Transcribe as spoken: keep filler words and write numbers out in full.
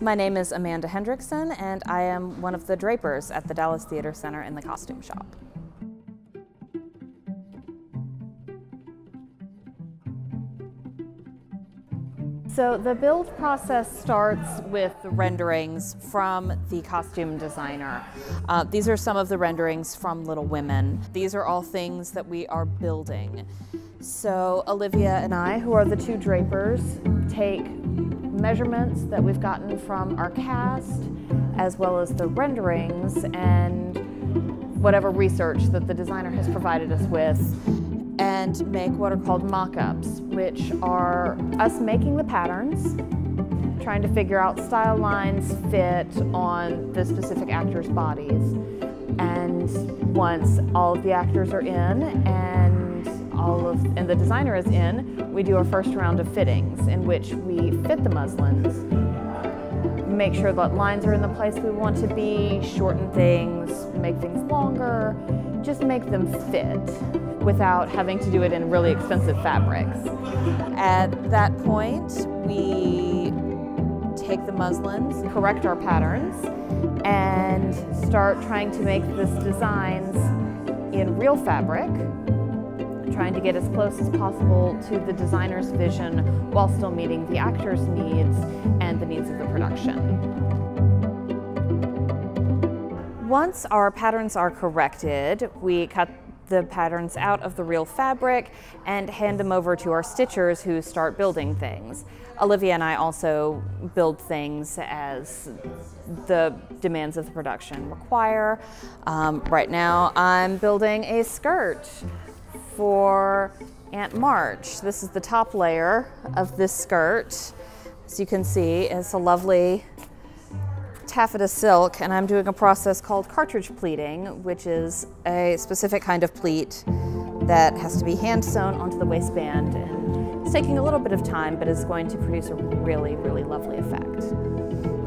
My name is Amanda Hendrickson, and I am one of the drapers at the Dallas Theater Center in the costume shop. So the build process starts with the renderings from the costume designer. Uh, these are some of the renderings from Little Women. These are all things that we are building. So Olivia and I, who are the two drapers, take measurements that we've gotten from our cast, as well as the renderings and whatever research that the designer has provided us with, and make what are called mock-ups, which are us making the patterns, trying to figure out style lines fit on the specific actors' bodies. And once all of the actors are in and all of and the designer is in, we do our first round of fittings, in which we fit the muslins, make sure that lines are in the place we want to be, shorten things, make things longer, just make them fit without having to do it in really expensive fabrics. At that point, we take the muslins, correct our patterns, and start trying to make these designs in real fabric, trying to get as close as possible to the designer's vision while still meeting the actor's needs and the needs of the production. Once our patterns are corrected, we cut the patterns out of the real fabric and hand them over to our stitchers, who start building things. Olivia and I also build things as the demands of the production require. Um, right now I'm building a skirt for Aunt March. This is the top layer of this skirt. As you can see, it's a lovely taffeta silk, and I'm doing a process called cartridge pleating, which is a specific kind of pleat that has to be hand sewn onto the waistband. It's taking a little bit of time, but it's going to produce a really, really lovely effect.